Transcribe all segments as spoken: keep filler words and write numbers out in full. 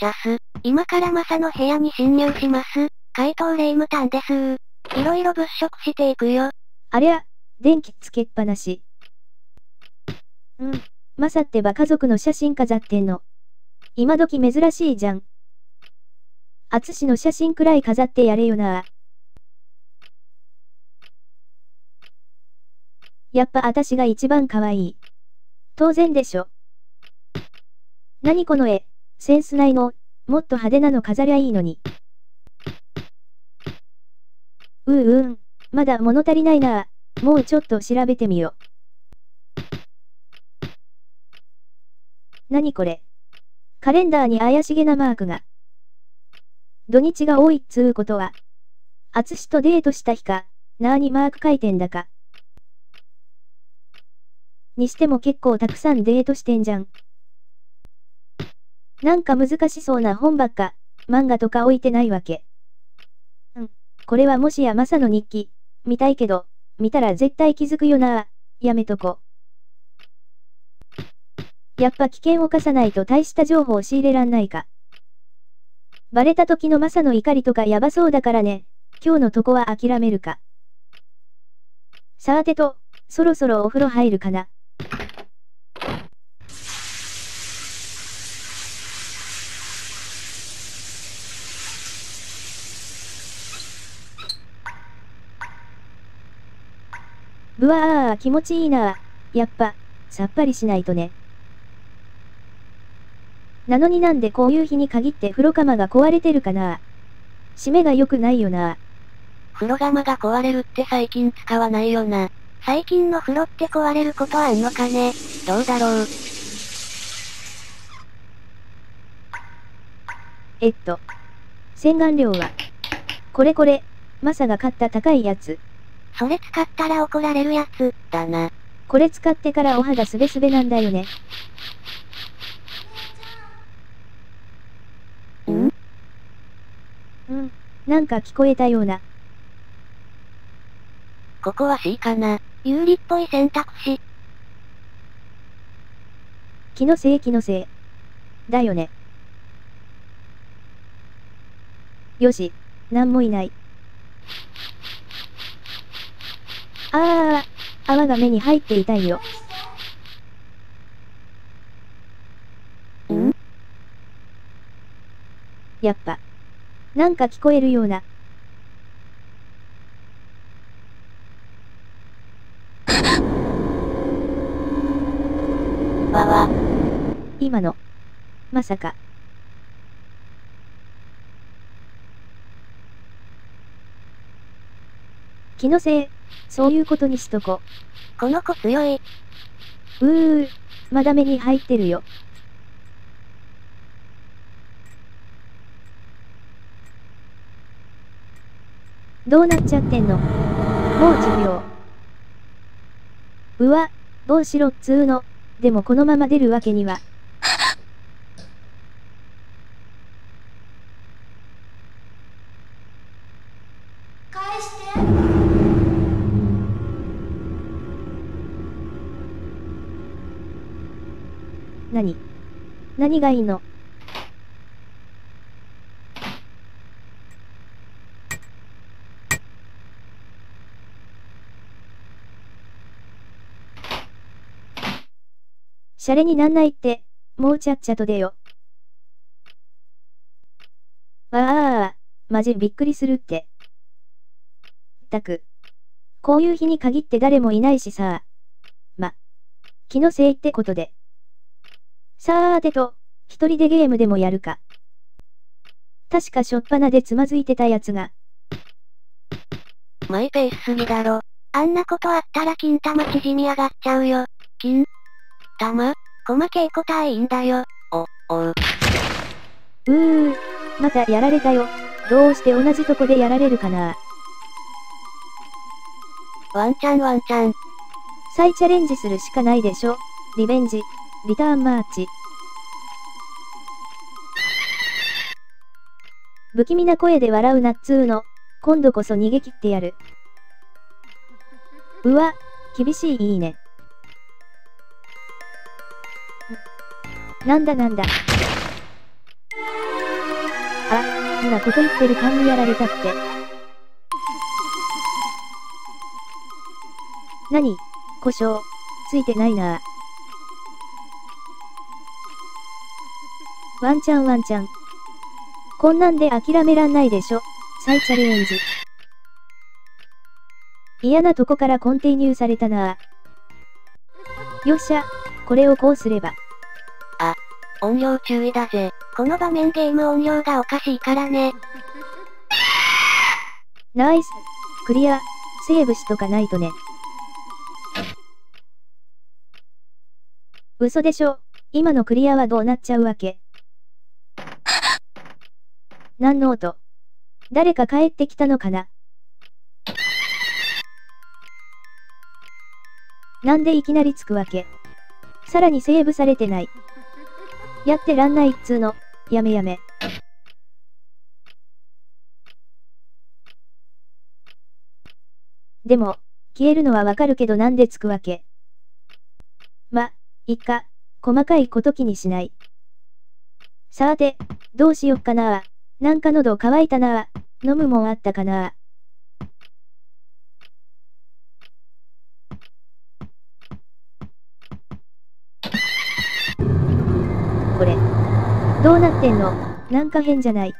ジャス、今からマサの部屋に侵入します。怪盗レイムタンですー。いろいろ物色していくよ。ありゃ、電気つけっぱなし。うん、マサってば家族の写真飾ってんの。今時珍しいじゃん。アツシの写真くらい飾ってやれよな。やっぱあたしが一番かわいい。当然でしょ。何この絵、センスないの。もっと派手なの飾りゃいいのに。うーうーん、まだ物足りないな。もうちょっと調べてみよう。何これ。カレンダーに怪しげなマークが。土日が多いっつうことは、あつしとデートした日か、なーにマーク書いてんだか。にしても結構たくさんデートしてんじゃん。なんか難しそうな本ばっか、漫画とか置いてないわけ。うん、これはもしやマサの日記、見たいけど、見たら絶対気づくよな。やめとこ。やっぱ危険を冒さないと大した情報を仕入れらんないか。バレた時のマサの怒りとかやばそうだからね、今日のとこは諦めるか。さーてと、そろそろお風呂入るかな。ぶわー、気持ちいいな。やっぱ、さっぱりしないとね。なのになんでこういう日に限って風呂釜が壊れてるかな。締めが良くないよな。風呂釜が壊れるって最近使わないよな。最近の風呂って壊れることあんのかね。どうだろう。えっと、洗顔料はこれこれ、マサが買った高いやつ。それ使ったら怒られるやつ、だな。これ使ってからお肌すべすべなんだよね。ん？うん、なんか聞こえたような。ここは C かな。有利っぽい選択肢。気のせい気のせい。だよね。よし、なんもいない。ああ、泡が目に入っていたいよ。ん？やっぱ、なんか聞こえるような。わわ。今の、まさか。気のせい、そういうことにしとこ。この子強い。うー、まだ目に入ってるよ。どうなっちゃってんの。もうじゅうびょう。うわ、どうしろっつーの。でもこのまま出るわけには。何？何がいいの？シャレになんないって、もうちゃっちゃと出よ。わあ、マジびっくりするって。ったく。こういう日に限って誰もいないしさ。ま、気のせいってことで。さーてと、一人でゲームでもやるか。確かしょっぱなでつまずいてたやつが。マイペースすぎだろ。あんなことあったら金玉縮み上がっちゃうよ。金玉細けい子隊員だよ。お、おう。うー、またやられたよ。どうして同じとこでやられるかな。ワンチャンワンチャン。再チャレンジするしかないでしょ。リベンジ。リターンマーチ。不気味な声で笑うなっつーの。今度こそ逃げ切ってやる。うわ、厳しいいいね。なんだなんだ。ほらここ行ってる間にやられたって。なに、故障、ついてないなぁ。ワンチャンワンチャン。こんなんで諦めらんないでしょ。再チャレンジ。嫌なとこからコンティニューされたなぁ。よっしゃ、これをこうすれば。あ、音量注意だぜ。この場面ゲーム音量がおかしいからね。ナイス、クリア、セーブしとかないとね。嘘でしょ、今のクリアはどうなっちゃうわけ。何の音？誰か帰ってきたのかな？なんでいきなりつくわけ？さらにセーブされてない。やってらんないっつーの、やめやめ。でも、消えるのはわかるけどなんでつくわけ？ま、いっか、細かいこと気にしない。さーて、どうしよっかなー。なんか喉乾いたなぁ。飲むもんあったかなぁ。これ。どうなってんの？なんか変じゃない？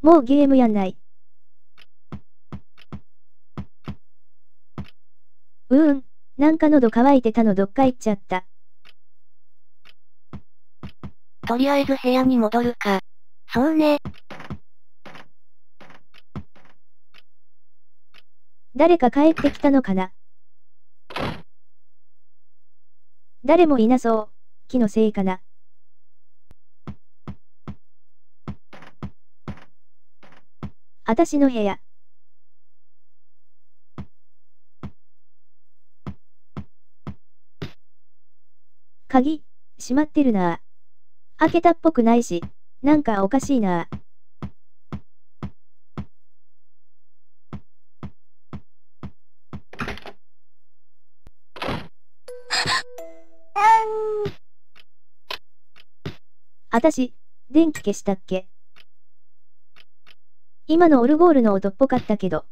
もうゲームやんない。うーん。なんか喉乾いてたのどっか行っちゃった。とりあえず部屋に戻るか。そうね。誰か帰ってきたのかな？誰もいなそう。気のせいかな。あたしの部屋。鍵、閉まってるなぁ。開けたっぽくないし、なんかおかしいなぁ。あたし、電気消したっけ？今のオルゴールの音っぽかったけど。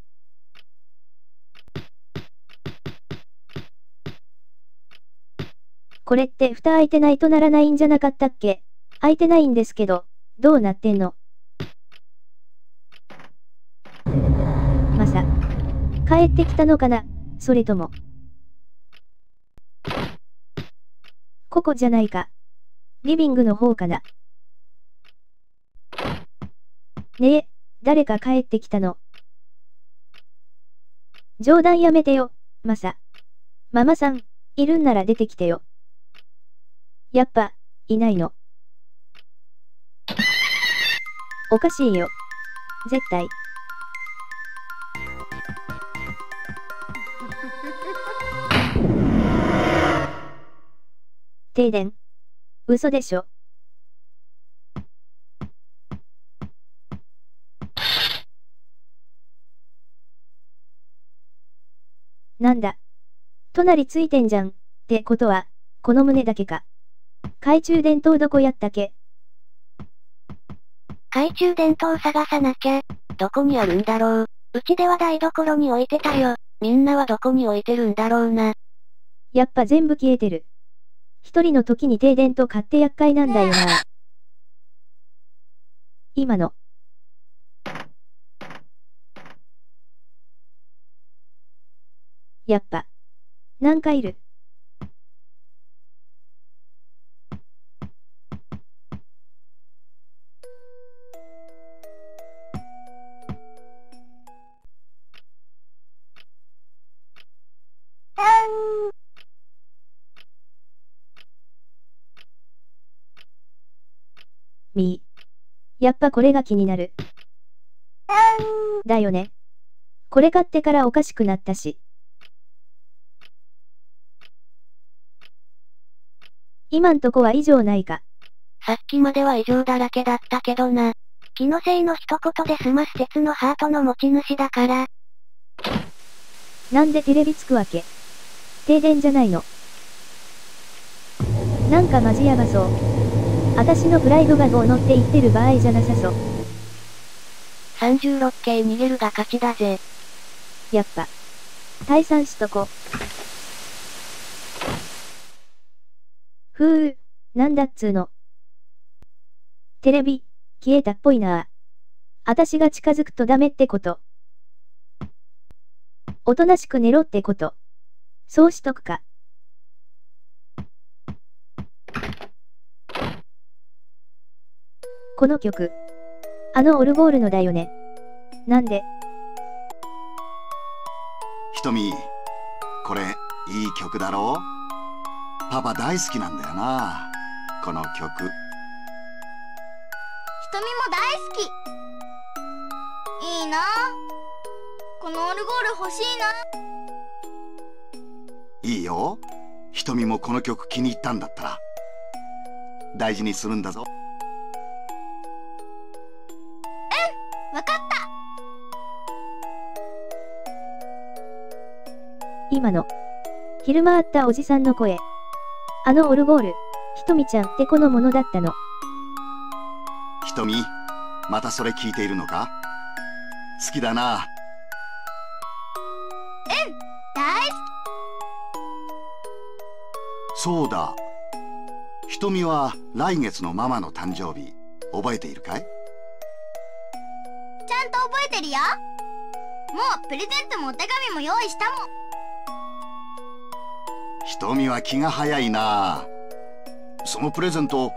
これって蓋開いてないとならないんじゃなかったっけ？開いてないんですけど、どうなってんの？まさ、帰ってきたのかな？それとも。ここじゃないか。リビングの方かな。ねえ、誰か帰ってきたの？冗談やめてよ、まさ。ママさん、いるんなら出てきてよ。やっぱ、いないの。おかしいよ。絶対。停電。嘘でしょ。なんだ。隣ついてんじゃん。ってことは、この胸だけか。懐中電灯どこやったっけ？懐中電灯探さなきゃ。どこにあるんだろう。うちでは台所に置いてたよ。みんなはどこに置いてるんだろうな。やっぱ全部消えてる。一人の時に停電とかって厄介なんだよな。今の。やっぱ。なんかいる。みー。やっぱこれが気になる。だよね。これ買ってからおかしくなったし。今んとこは異常ないか。さっきまでは異常だらけだったけどな。気のせいの一言で済ます鉄のハートの持ち主だから。なんでテレビつくわけ？停電じゃないの。なんかマジやばそう。私のプライドがどうのって言ってる場合じゃなさそう。さんじゅうろっけい逃げるが勝ちだぜ。やっぱ。退散しとこ。ふう、なんだっつーの。テレビ、消えたっぽいなぁ。あたしが近づくとダメってこと。おとなしく寝ろってこと。そうしとくか。この曲。あのオルゴールのだよね。なんで？ひとみ、これ、いい曲だろう？パパ大好きなんだよな、この曲。ひとみも大好き。いいなあ、このオルゴール欲しいな。いいよ、ひとみもこの曲気に入ったんだったら大事にするんだぞ。うん、わかった。今の昼間あったおじさんの声。あのオルゴール、ひとみちゃんってこのものだったの。ひとみ、またそれ聞いているのか？好きだな。うん、大好き。そうだ、ひとみは来月のママの誕生日覚えているかい？ちゃんと覚えてるよ。もうプレゼントもお手紙も用意したもん。ひとみは気が早いな。そのプレゼント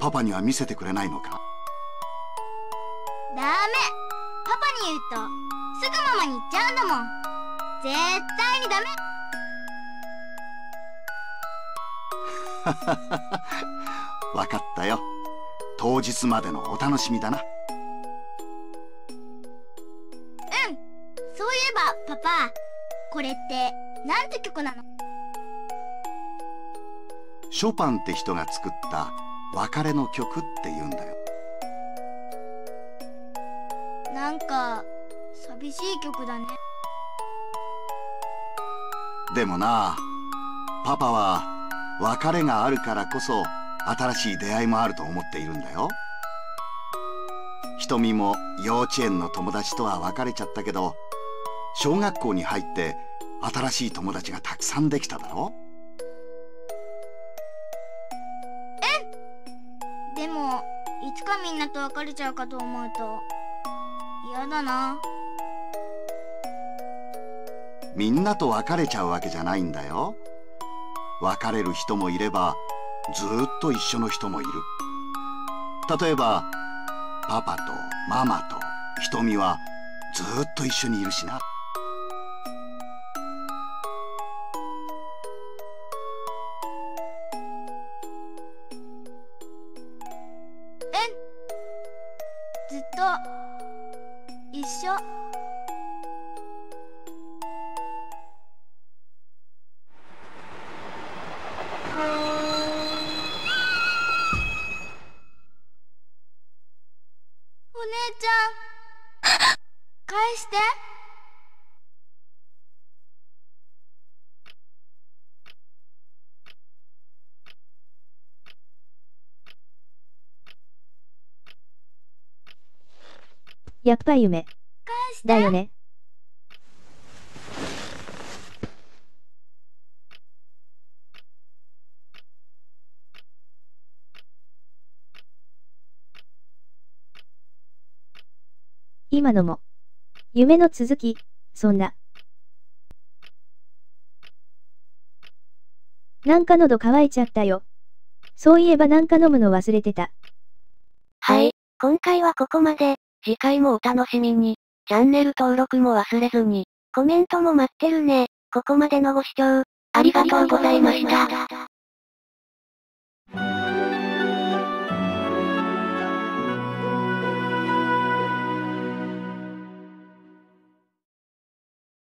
パパには見せてくれないのか？ダメ。パパに言うとすぐママに言っちゃうんだもん。絶対にダメ。わかったよ。当日までのお楽しみだな。うん、そういえばパパ、これってなんて曲なの？ショパンって人が作った別れの曲って言うんだよ。なんか寂しい曲だね。でもな、パパは別れがあるからこそ新しい出会いもあると思っているんだよ。ひとみも幼稚園の友達とは別れちゃったけど、小学校に入って新しい友達がたくさんできただろ？うん。でもいつかみんなと別れちゃうかと思うと嫌だな。みんなと別れちゃうわけじゃないんだよ。別れる人もいればずっと一緒の人もいる。例えばパパとママとひとみはずっと一緒にいるしな。え、ずっと一緒。お姉ちゃん、返して。やっぱ夢だよね。今のも夢の続き。そんななんか喉乾いちゃったよ。そういえばなんか飲むの忘れてた。はい、今回はここまで。次回もお楽しみに。チャンネル登録も忘れずに、コメントも待ってるね。ここまでのご視聴、ありがとうございました。